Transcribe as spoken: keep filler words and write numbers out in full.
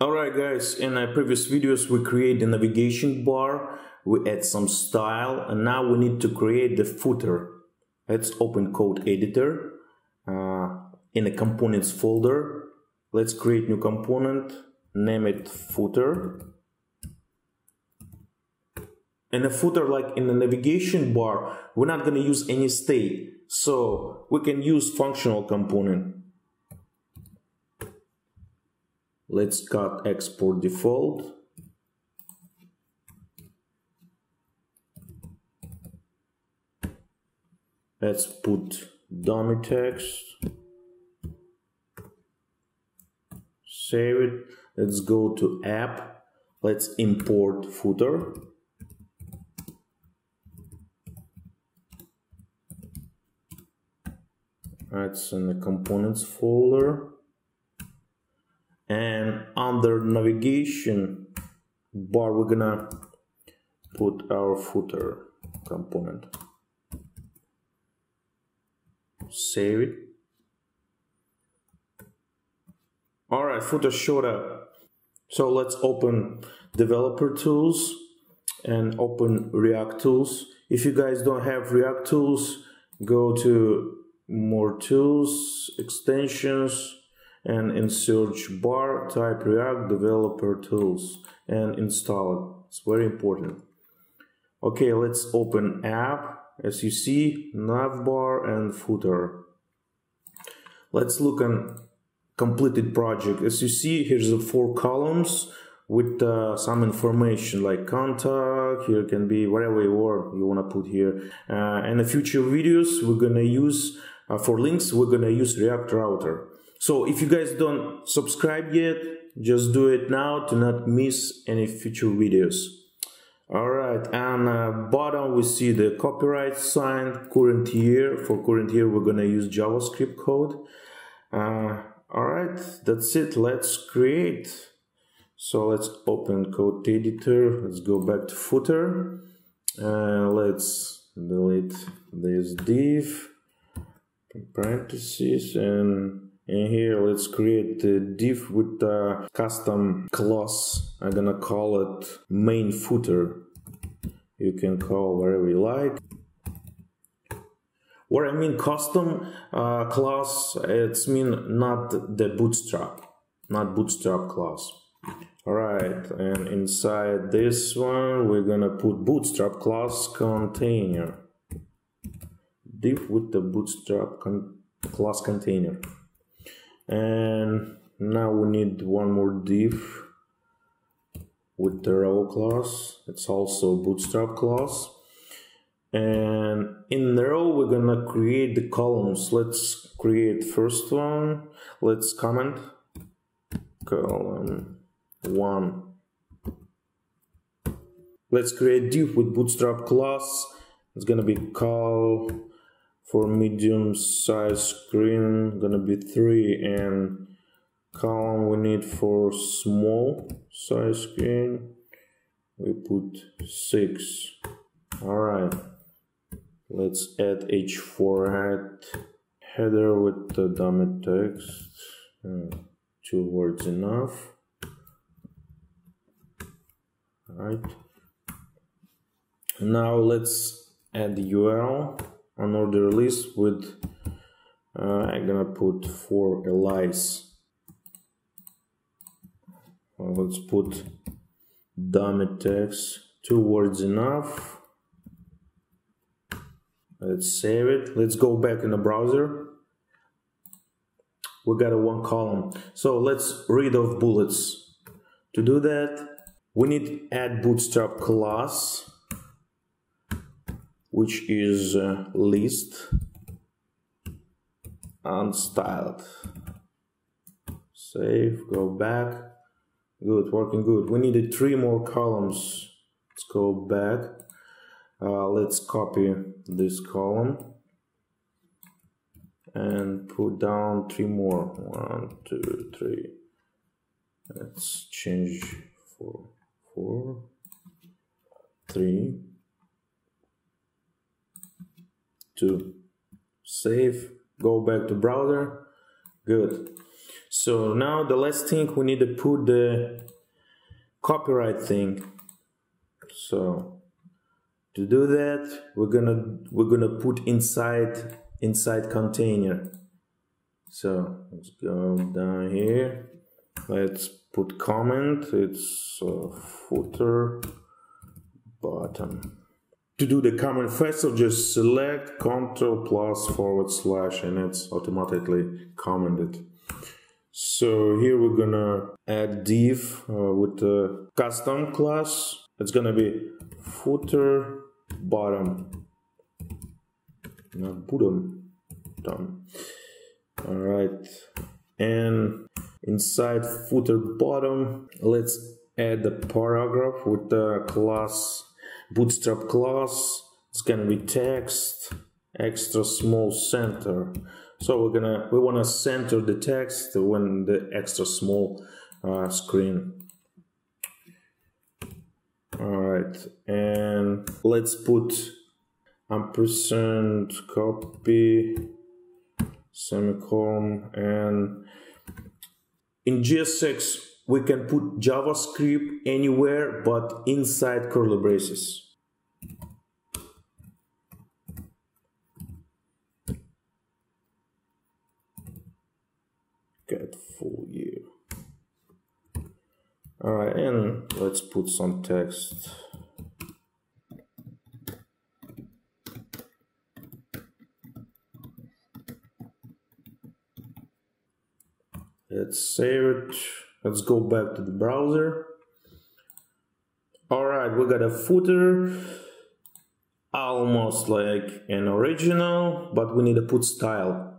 Alright guys, in our previous videos we create the navigation bar, we add some style, and now we need to create the footer. Let's open code editor, uh, in the components folder, let's create new component, name it footer. In a footer, like in the navigation bar, we're not going to use any state, so we can use functional component. Let's cut export default. Let's put dummy text. Save it. Let's go to app. Let's import footer. That's in the components folder. And under navigation bar, we're gonna put our footer component. Save it. All right, footer showed up. So let's open developer tools and open React tools. If you guys don't have React tools, go to more tools, extensions, and in search bar type React developer tools and install it. It's very important. Okay, let's open app. As you see, navbar and footer. Let's look on completed project. As you see, here's the four columns with uh, some information like contact. Here can be whatever you want you want to put here. Uh, in the future videos, we're gonna use uh, for links. We're gonna use React Router. So if you guys don't subscribe yet, just do it now to not miss any future videos. Alright, and uh, bottom we see the copyright sign, current year. For current year we're gonna use JavaScript code. Uh, Alright, that's it, let's create. So let's open code editor, let's go back to footer. Uh, let's delete this div, parentheses, and in here, let's create a div with a custom class. I'm gonna call it main footer. You can call whatever you like. What I mean custom uh, class, it's mean not the bootstrap, not bootstrap class. All right, and inside this one, we're gonna put bootstrap class container. Div with the bootstrap con class container. And now we need one more div with the row class. It's also bootstrap class. And in the row we're gonna create the columns. Let's create first one. Let's comment column one. Let's create div with bootstrap class. It's gonna be call for medium-sized screen, gonna be three, and column we need for small-sized screen, we put six. All right, let's add H four head, header with the dummy text, uh, two words enough. All right, now let's add the U R L. On order list with, uh, I'm gonna put four allies. Well, let's put dummy text, two words enough. Let's save it. Let's go back in the browser. We got a one column. So let's rid of bullets. To do that, we need add bootstrap class, which is uh, list unstyled. Save, go back. Good, working good. We needed three more columns. Let's go back. Uh, let's copy this column and put down three more. One, two, three. Let's change for four, three. To save, go back to browser. Good. So now the last thing we need to put the copyright thing. So to do that, we're gonna we're gonna put inside inside container. So let's go down here. Let's put comment. It's uh, footer button. To do the comment first, so just select Control plus forward slash, and it's automatically commented. So here we're gonna add div uh, with a custom class. It's gonna be footer bottom, not bottom, done. All right, and inside footer bottom, let's add the paragraph with the class Bootstrap class. It's gonna be text, extra small center. So we're gonna we wanna center the text when the extra small uh, screen. Alright, and let's put ampersand copy semicolon, and in G S X we can put JavaScript anywhere but inside curly braces. Get full year. All right, and let's put some text. Let's save it. Let's go back to the browser. All right, we got a footer, almost like an original, but we need to put style.